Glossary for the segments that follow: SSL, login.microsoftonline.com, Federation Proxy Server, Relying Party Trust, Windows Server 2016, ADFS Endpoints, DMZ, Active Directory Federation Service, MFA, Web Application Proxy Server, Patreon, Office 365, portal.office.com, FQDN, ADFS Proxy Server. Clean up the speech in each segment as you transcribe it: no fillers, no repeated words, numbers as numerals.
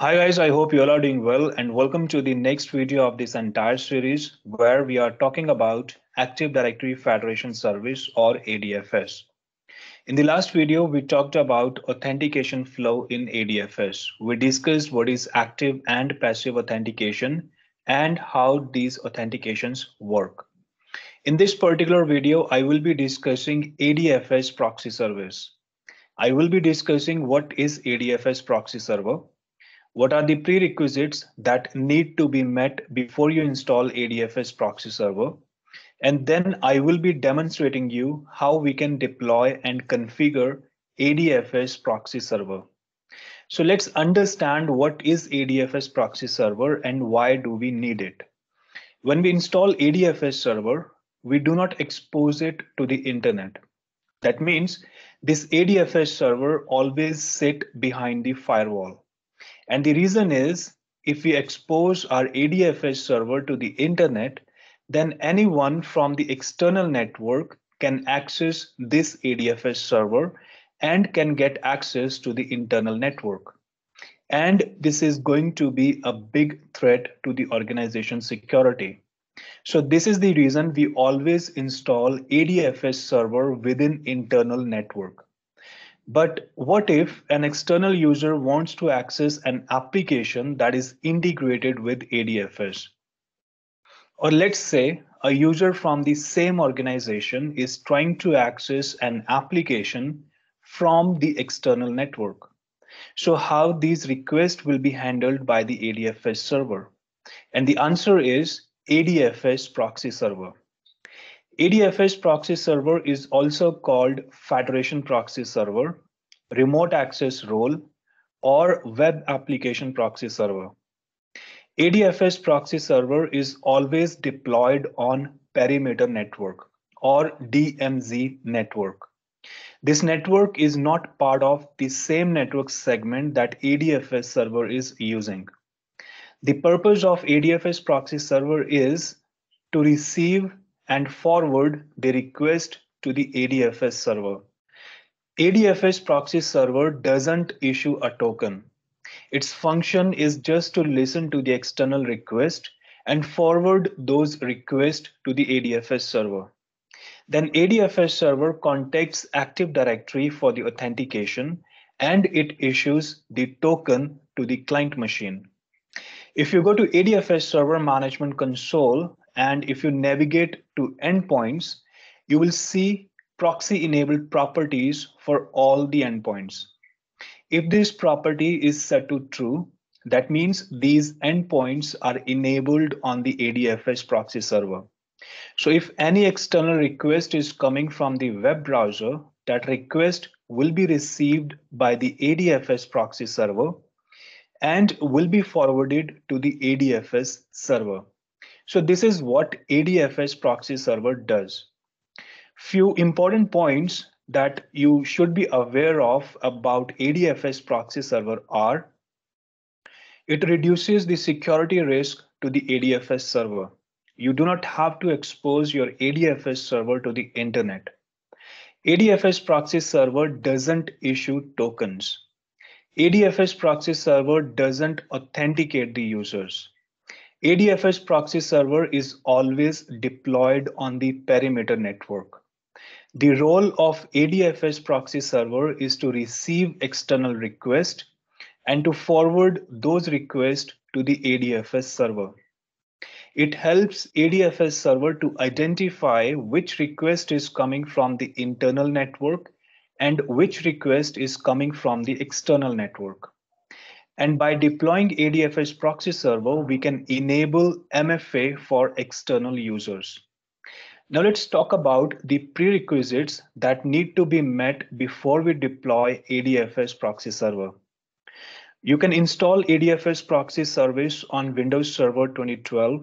Hi guys, I hope you all are doing well and welcome to the next video of this entire series where we are talking about Active Directory Federation Service or ADFS. In the last video, we talked about authentication flow in ADFS. We discussed what is active and passive authentication and how these authentications work. In this particular video, I will be discussing ADFS Proxy Service. I will be discussing what is ADFS Proxy Server. What are the prerequisites that need to be met before you install ADFS Proxy Server? And then I will be demonstrating you how we can deploy and configure ADFS Proxy Server. So let's understand what is ADFS Proxy Server and why do we need it? When we install ADFS Server, we do not expose it to the internet. That means this ADFS Server always sits behind the firewall. And the reason is, if we expose our ADFS server to the internet, then anyone from the external network can access this ADFS server and can get access to the internal network. And this is going to be a big threat to the organization's security. So this is the reason we always install ADFS server within internal network. But what if an external user wants to access an application that is integrated with ADFS? Or let's say a user from the same organization is trying to access an application from the external network. So how these requests will be handled by the ADFS server? And the answer is ADFS Proxy Server. ADFS Proxy Server is also called Federation Proxy Server, Remote Access Role, or Web Application Proxy Server. ADFS Proxy Server is always deployed on Perimeter Network or DMZ network. This network is not part of the same network segment that ADFS Server is using. The purpose of ADFS Proxy Server is to receive and forward the request to the ADFS server. ADFS Proxy Server doesn't issue a token. Its function is just to listen to the external request and forward those requests to the ADFS server. Then ADFS server contacts Active Directory for the authentication and it issues the token to the client machine. If you go to ADFS Server Management Console, and if you navigate to endpoints, you will see proxy enabled properties for all the endpoints. If this property is set to true, that means these endpoints are enabled on the ADFS Proxy Server. So if any external request is coming from the web browser, that request will be received by the ADFS Proxy Server and will be forwarded to the ADFS server. So this is what ADFS Proxy Server does. Few important points that you should be aware of about ADFS Proxy Server are: it reduces the security risk to the ADFS server. You do not have to expose your ADFS server to the internet. ADFS Proxy Server doesn't issue tokens. ADFS Proxy Server doesn't authenticate the users. ADFS Proxy Server is always deployed on the perimeter network. The role of ADFS Proxy Server is to receive external requests and to forward those requests to the ADFS server. It helps ADFS server to identify which request is coming from the internal network and which request is coming from the external network. And by deploying ADFS Proxy Server, we can enable MFA for external users. Now let's talk about the prerequisites that need to be met before we deploy ADFS Proxy Server. You can install ADFS Proxy Service on Windows Server 2012,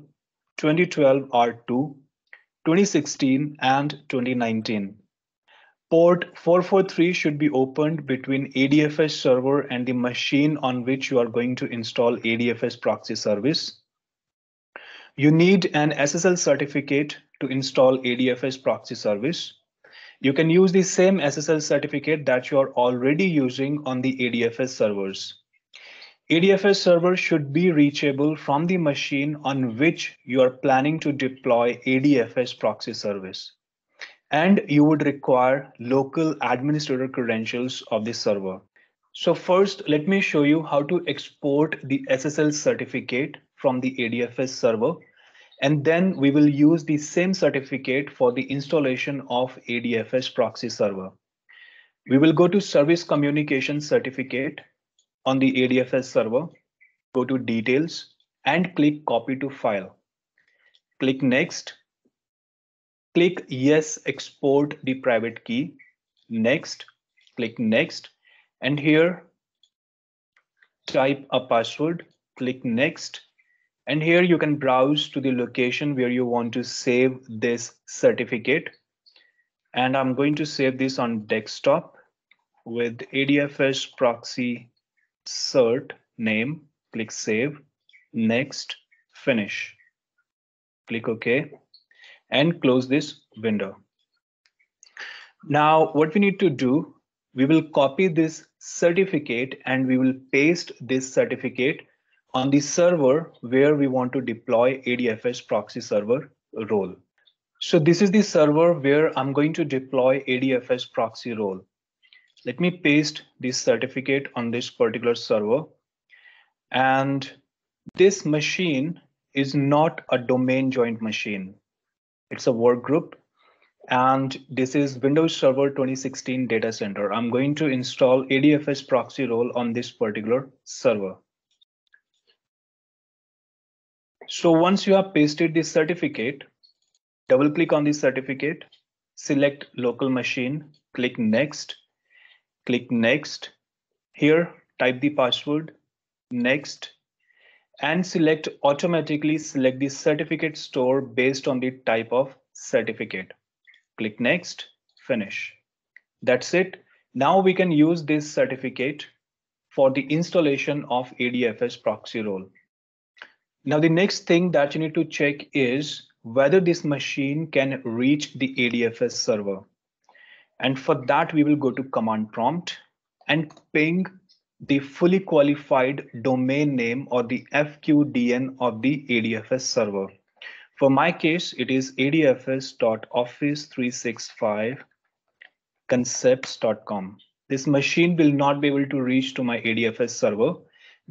2012 R2, 2016, and 2019. Port 443 should be opened between ADFS server and the machine on which you are going to install ADFS Proxy Service. You need an SSL certificate to install ADFS Proxy Service. You can use the same SSL certificate that you are already using on the ADFS servers. ADFS server should be reachable from the machine on which you are planning to deploy ADFS proxy service. And you would require local administrator credentials of the server. So first, let me show you how to export the SSL certificate from the ADFS server. And then we will use the same certificate for the installation of ADFS proxy server. We will go to Service Communication Certificate on the ADFS server, go to Details and click Copy to File. Click Next. Click Yes, export the private key. Next, click Next. And here, type a password, click Next. And here you can browse to the location where you want to save this certificate. And I'm going to save this on desktop with ADFS proxy cert name. Click Save, Next, Finish. Click OK and close this window. Now, what we need to do, we will copy this certificate and we will paste this certificate on the server where we want to deploy ADFS proxy server role. So this is the server where I'm going to deploy ADFS proxy role. Let me paste this certificate on this particular server. And this machine is not a domain joined machine. It's a workgroup. And this is Windows Server 2016 data center. I'm going to install ADFS proxy role on this particular server. So once you have pasted the certificate, double click on the certificate, select local machine, click Next, click Next. Here, type the password, Next, and select automatically select the certificate store based on the type of certificate. Click Next, Finish. That's it. Now we can use this certificate for the installation of ADFS proxy role. Now the next thing that you need to check is whether this machine can reach the ADFS server. And for that, we will go to command prompt and ping the fully qualified domain name or the FQDN of the ADFS server. For my case, it is adfs.office365concepts.com. This machine will not be able to reach to my ADFS server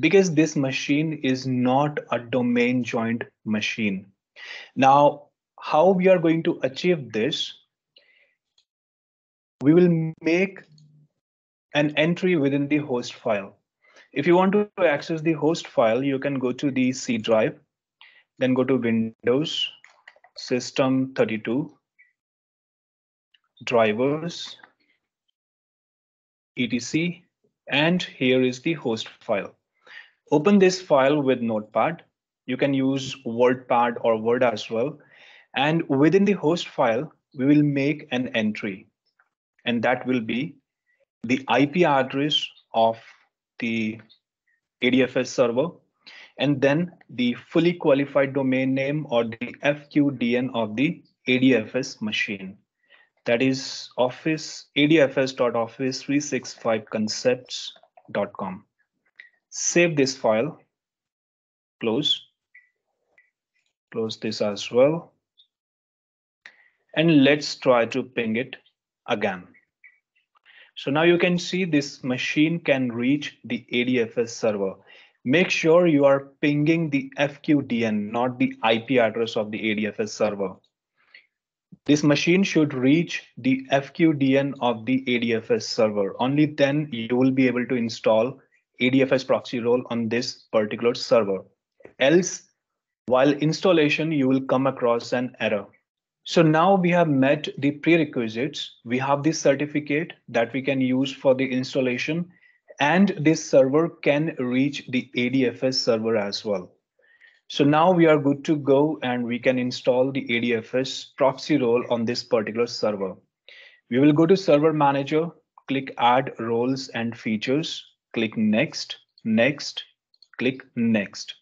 because this machine is not a domain joined machine. Now, how we are going to achieve this? We will make an entry within the host file. If you want to access the host file, you can go to the C drive, then go to Windows, System32, Drivers, etc. And here is the host file. Open this file with Notepad. You can use WordPad or Word as well. And within the host file, we will make an entry. And that will be the IP address of the ADFS server, and then the fully qualified domain name or the FQDN of the ADFS machine. That is adfs.office365concepts.com. Save this file, close. Close this as well. And let's try to ping it again. So now you can see this machine can reach the ADFS server. Make sure you are pinging the FQDN, not the IP address of the ADFS server. This machine should reach the FQDN of the ADFS server. Only then you will be able to install ADFS proxy role on this particular server. Else, while installation, you will come across an error. So now we have met the prerequisites. We have this certificate that we can use for the installation, and this server can reach the ADFS server as well. So now we are good to go and we can install the ADFS proxy role on this particular server. We will go to Server Manager, click Add Roles and Features, click Next, Next, click Next.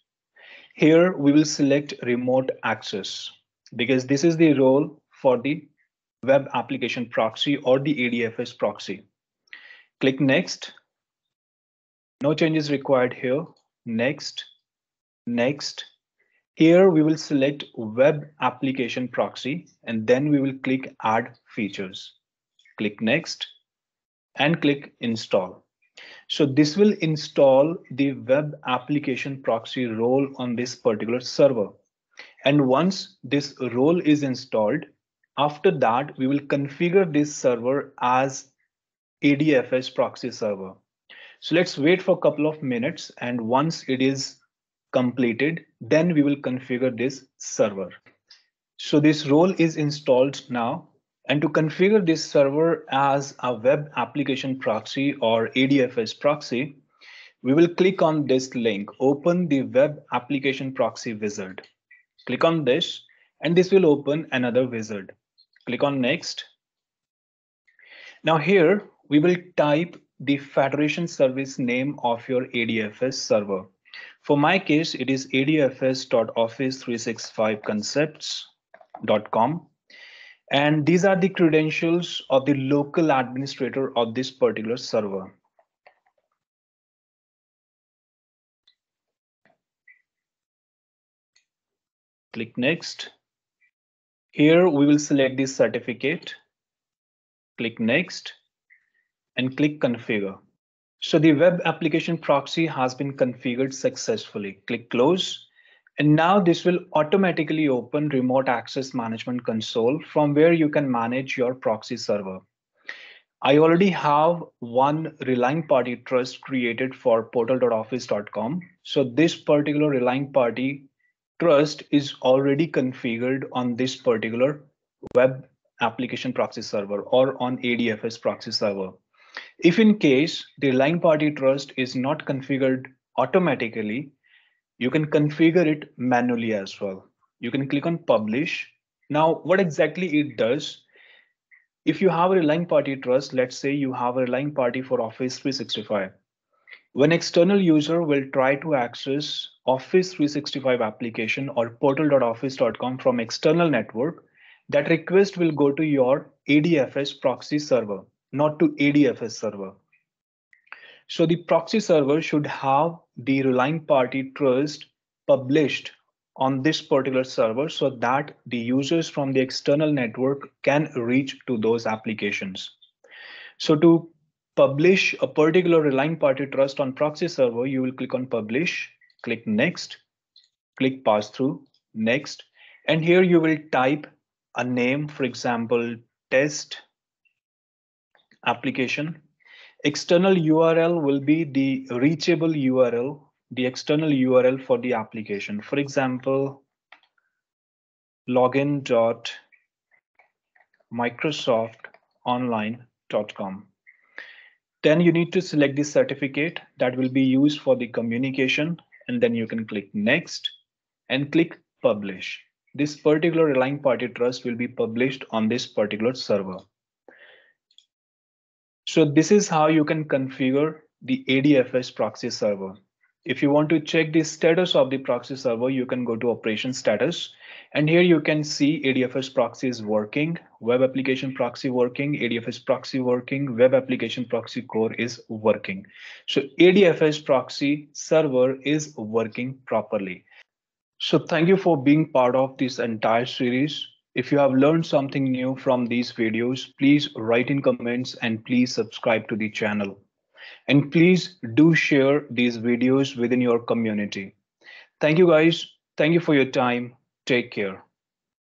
Here we will select Remote Access because this is the role for the Web Application Proxy or the ADFS proxy. Click Next. No changes required here. next, next. Here we will select Web Application Proxy and then we will click Add Features. Click Next and click Install. So this will install the Web Application Proxy role on this particular server. And once this role is installed, after that, we will configure this server as ADFS Proxy Server. So let's wait for a couple of minutes, and once it is completed, then we will configure this server. So this role is installed now, and to configure this server as a web application proxy or ADFS proxy, we will click on this link, open the web application proxy wizard. Click on this, and this will open another wizard. Click on next. Now here we will type the federation service name of your ADFS server. For my case, it is adfs.office365concepts.com. And these are the credentials of the local administrator of this particular server. Click next. Here we will select this certificate. Click next and click configure. So the web application proxy has been configured successfully. Click close. And now this will automatically open remote access management console from where you can manage your proxy server. I already have one Relying Party Trust created for portal.office.com. So this particular Relying Party Trust is already configured on this particular web application proxy server or on ADFS proxy server. If in case the Relying Party Trust is not configured automatically, you can configure it manually as well. You can click on publish. Now, what exactly it does, if you have a Relying Party Trust, let's say you have a Relying Party for Office 365. When external user will try to access Office 365 application or portal.office.com from external network, that request will go to your ADFS proxy server, not to ADFS server. So the proxy server should have the Relying Party Trust published on this particular server so that the users from the external network can reach to those applications. So to publish a particular Relying Party Trust on proxy server, you will click on publish, click next, click pass through, next, and here you will type a name, for example, test application. External URL will be the reachable URL, the external URL for the application. For example, login.microsoftonline.com. Then you need to select the certificate that will be used for the communication, and then you can click next and click publish. This particular Relying Party Trust will be published on this particular server. So this is how you can configure the ADFS proxy server. If you want to check the status of the proxy server, you can go to operation status, and here you can see ADFS proxy is working, web application proxy working, ADFS proxy working, web application proxy core is working. So ADFS proxy server is working properly. So thank you for being part of this entire series. If you have learned something new from these videos, please write in comments and please subscribe to the channel. And please do share these videos within your community. Thank you guys. Thank you for your time. Take care.